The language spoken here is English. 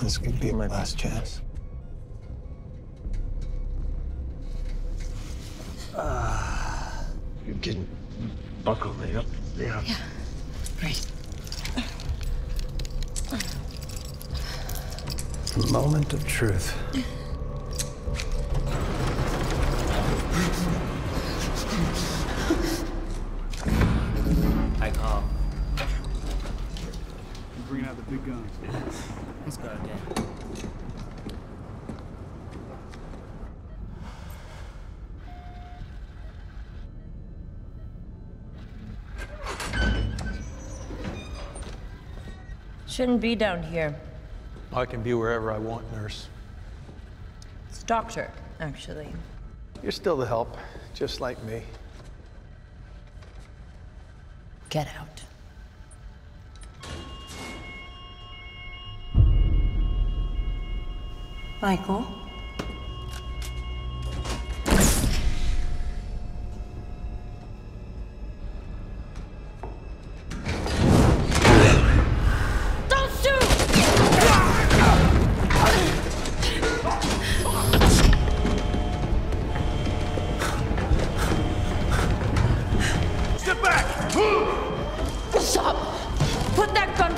This could be my last chance. You can buckle me up. Yeah. Yeah. Great. The moment of truth. I call. You're bringing out the big guns. Let's go again. Shouldn't be down here. I can be wherever I want, nurse. It's doctor, actually. You're still the help, just like me. Get out. Michael? Stop! Put that gun